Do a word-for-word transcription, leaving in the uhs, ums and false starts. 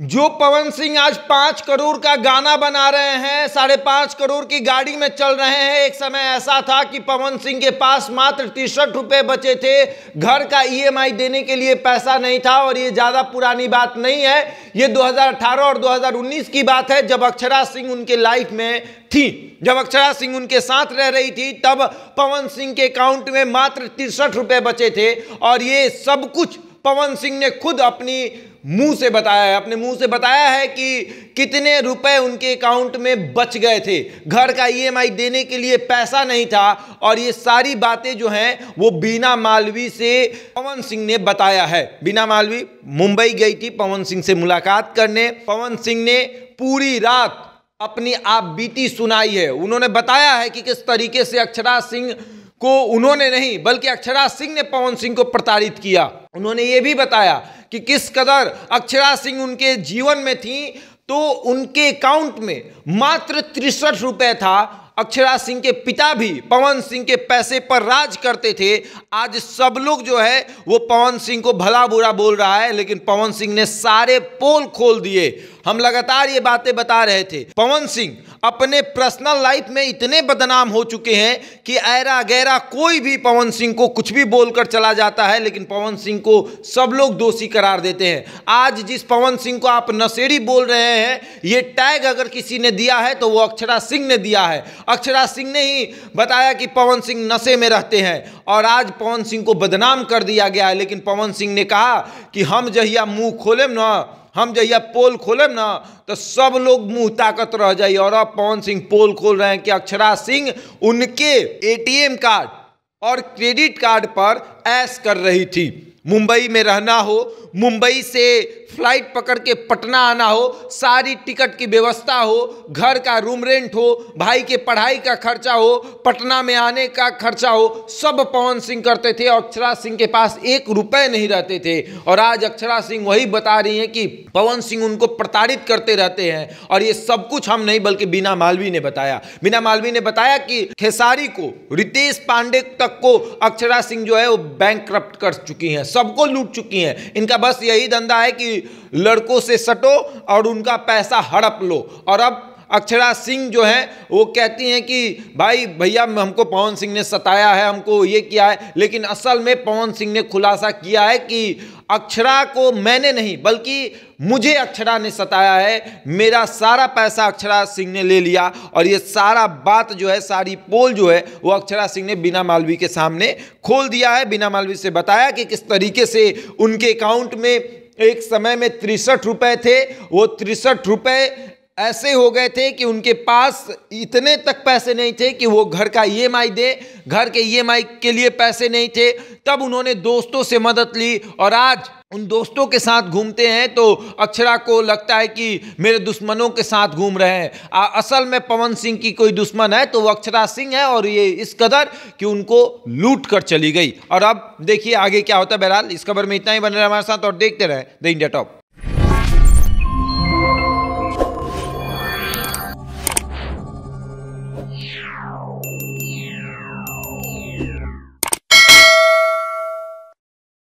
जो पवन सिंह आज पांच करोड़ का गाना बना रहे हैं, साढ़े पांच करोड़ की गाड़ी में चल रहे हैं। एक समय ऐसा था कि पवन सिंह के पास मात्र तिरसठ रुपये बचे थे, घर का ईएमआई देने के लिए पैसा नहीं था। और ये ज़्यादा पुरानी बात नहीं है, ये दो हज़ार अठारह और दो हज़ार उन्नीस की बात है, जब अक्षरा सिंह उनके लाइफ में थी, जब अक्षरा सिंह उनके साथ रह रही थी, तब पवन सिंह के अकाउंट में मात्र तिरसठ रुपये बचे थे। और ये सब कुछ पवन सिंह ने खुद अपनी मुंह से बताया है, अपने मुंह से बताया है कि कितने रुपए उनके अकाउंट में बच गए थे, घर का ईएमआई देने के लिए पैसा नहीं था। और ये सारी बातें जो हैं वो बीना मालवी से पवन सिंह ने बताया है। बीना मालवी मुंबई गई थी पवन सिंह से मुलाकात करने। पवन सिंह ने पूरी रात अपनी आप बीती सुनाई है। उन्होंने बताया है कि किस तरीके से अक्षरा सिंह को उन्होंने नहीं बल्कि अक्षरा सिंह ने पवन सिंह को प्रताड़ित किया। उन्होंने ये भी बताया कि किस कदर अक्षरा सिंह उनके जीवन में थी तो उनके अकाउंट में मात्र तिरसठ रुपये था। अक्षरा सिंह के पिता भी पवन सिंह के पैसे पर राज करते थे। आज सब लोग जो है वो पवन सिंह को भला बुरा बोल रहा है, लेकिन पवन सिंह ने सारे पोल खोल दिए। हम लगातार ये बातें बता रहे थे। पवन सिंह अपने पर्सनल लाइफ में इतने बदनाम हो चुके हैं कि ऐरा गैरा कोई भी पवन सिंह को कुछ भी बोलकर चला जाता है, लेकिन पवन सिंह को सब लोग दोषी करार देते हैं। आज जिस पवन सिंह को आप नशेड़ी बोल रहे हैं, ये टैग अगर किसी ने दिया है तो वो अक्षरा सिंह ने दिया है। अक्षरा सिंह ने ही बताया कि पवन सिंह नशे में रहते हैं और आज पवन सिंह को बदनाम कर दिया गया है। लेकिन पवन सिंह ने कहा कि हम जहिया मुंह खोलेम ना, हम जहिया पोल खोलेम ना, तो सब लोग मुंह ताकत रह जाइए। और अब पवन सिंह पोल खोल रहे हैं कि अक्षरा सिंह उनके एटीएम कार्ड और क्रेडिट कार्ड पर ऐश कर रही थी। मुंबई में रहना हो, मुंबई से फ्लाइट पकड़ के पटना आना हो, सारी टिकट की व्यवस्था हो, घर का रूम रेंट हो, भाई के पढ़ाई का खर्चा हो, पटना में आने का खर्चा हो, सब पवन सिंह करते थे। और अक्षरा सिंह के पास एक रुपए नहीं रहते थे। और आज अक्षरा सिंह वही बता रही हैं कि पवन सिंह उनको प्रताड़ित करते रहते हैं। और ये सब कुछ हम नहीं बल्कि बीना मालवी ने बताया। बीना मालवी ने बताया कि खेसारी को, रितेश पांडे तक को अक्षरा सिंह जो है वो बैंकक्रप्ट कर चुकी हैं, सबको लूट चुकी हैं। इनका बस यही धंधा है कि लड़कों से सटो और उनका पैसा हड़प लो। और अब अक्षरा सिंह जो हैं वो कहती हैं कि भाई भैया हमको पवन सिंह ने सताया है, हमको ये किया है। लेकिन असल में पवन सिंह ने खुलासा किया है कि अक्षरा को मैंने नहीं बल्कि मुझे अक्षरा ने सताया है, मेरा सारा पैसा अक्षरा सिंह ने ले लिया। और ये सारा बात जो है, सारी पोल जो है वो अक्षरा सिंह ने बीना मालवी के सामने खोल दिया है। बीना मालवी से बताया कि किस तरीके से उनके अकाउंट में एक समय में तिरसठ रुपये थे, वो तिरसठ रुपये ऐसे हो गए थे कि उनके पास इतने तक पैसे नहीं थे कि वो घर का ईएमआई दे, घर के ईएमआई के लिए पैसे नहीं थे। तब उन्होंने दोस्तों से मदद ली और आज उन दोस्तों के साथ घूमते हैं तो अक्षरा को लगता है कि मेरे दुश्मनों के साथ घूम रहे हैं। आ, असल में पवन सिंह की कोई दुश्मन है तो वो अक्षरा सिंह है। और ये इस कदर कि उनको लूट कर चली गई। और अब देखिए आगे क्या होता है। बहरहाल इस खबर में इतना ही। बने रहे हमारे साथ और देखते रहे द इंडिया टॉप।